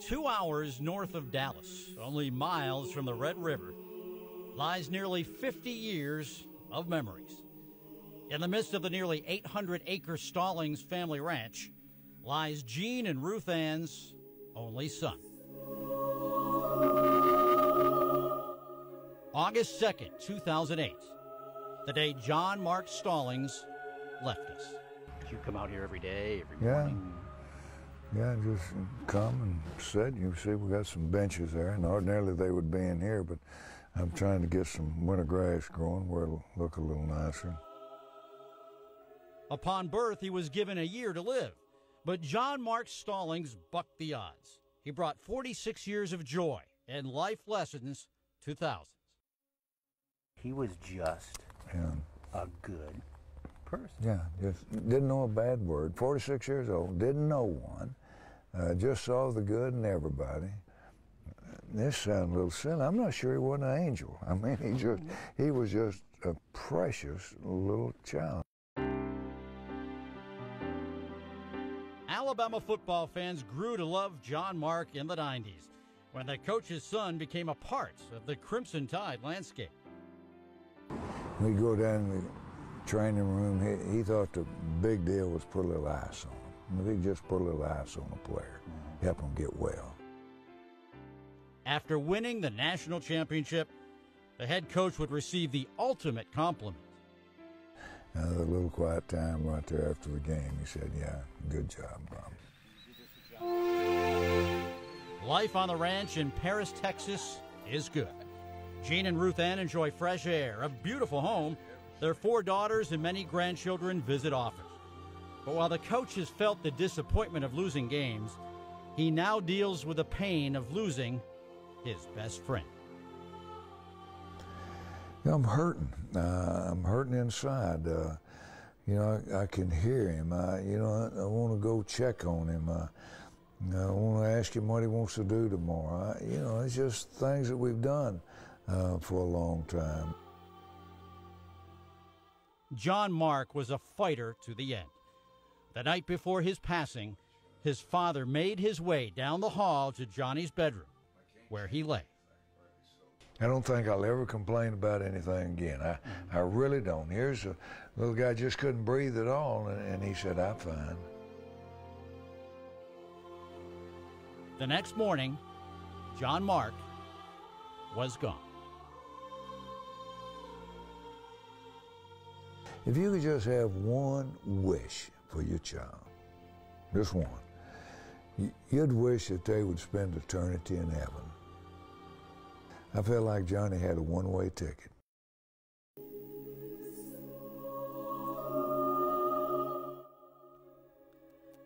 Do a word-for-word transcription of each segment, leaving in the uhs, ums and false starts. Two hours north of Dallas, only miles from the Red River, lies nearly fifty years of memories. In the midst of the nearly eight hundred acre Stallings family ranch lies Gene and Ruth Ann's only son. August second, two thousand eight, the day John Mark Stallings left us. Did you come out here every day, every yeah. morning? Yeah, just come and sit. You see, we got some benches there, and ordinarily they would be in here, but I'm trying to get some winter grass growing where it'll look a little nicer. Upon birth, he was given a year to live, but John Mark Stallings bucked the odds. He brought forty-six years of joy and life lessons to thousands. He was just yeah. a good person. Yeah, just didn't know a bad word. forty-six years old, didn't know one. Uh, just saw the good in everybody. This sounds a little silly. I'm not sure he wasn't an angel. I mean, he just he was just a precious little child. Alabama football fans grew to love John Mark in the nineties when the coach's son became a part of the Crimson Tide landscape. We go down to the training room. He, he thought the big deal was put a little ice on him. If he could just put a little ice on a player, help him get well. After winning the national championship, the head coach would receive the ultimate compliment. Now, the little quiet time right there after the game, he said, yeah, good job, Bob. Life on the ranch in Paris, Texas is good. Gene and Ruth Ann enjoy fresh air, a beautiful home. Their four daughters and many grandchildren visit often. But while the coaches felt the disappointment of losing games, he now deals with the pain of losing his best friend. You know, I'm hurting. Uh, I'm hurting inside. Uh, you know, I, I can hear him. I, you know, I, I want to go check on him. Uh, I want to ask him what he wants to do tomorrow. I, you know, it's just things that we've done uh, for a long time. John Mark was a fighter to the end. The night before his passing, his father made his way down the hall to Johnny's bedroom, where he lay. I don't think I'll ever complain about anything again. I, I really don't. Here's a little guy just couldn't breathe at all, and, and he said, I'm fine. The next morning, John Mark was gone. If you could just have one wish for your child, just one, you'd wish that they would spend eternity in heaven. I feel like Johnny had a one-way ticket.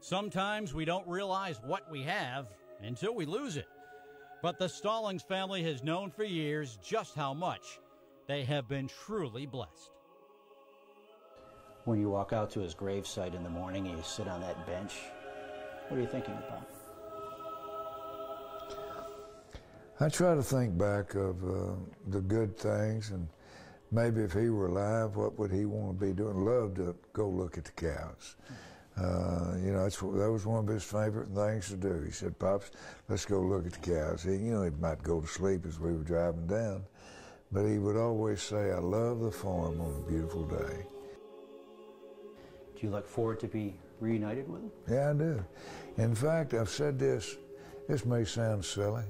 Sometimes we don't realize what we have until we lose it. But the Stallings family has known for years just how much they have been truly blessed. When you walk out to his gravesite in the morning and you sit on that bench, what are you thinking about? I try to think back of uh, the good things, and maybe if he were alive, what would he want to be doing? Love to go look at the cows. Uh, you know, that's, that was one of his favorite things to do. He said, Pops, let's go look at the cows. He, you know, he might go to sleep as we were driving down, but he would always say, I love the farm on a beautiful day. Do you look forward to be reunited with him? Yeah, I do. In fact, I've said this, this may sound silly,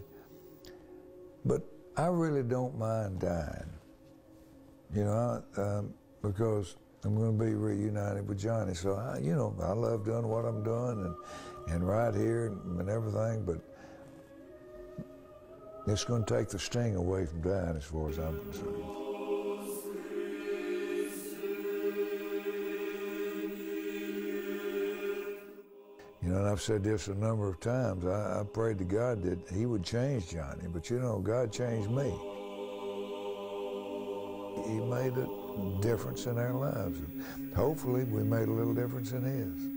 but I really don't mind dying, you know, I, um, because I'm going to be reunited with Johnny. So, I, you know, I love doing what I'm doing and, and right here and, and everything, but it's going to take the sting away from dying as far as I'm concerned. You know, and I've said this a number of times, I, I prayed to God that he would change Johnny, but you know, God changed me. He made a difference in our lives. Hopefully, we made a little difference in his.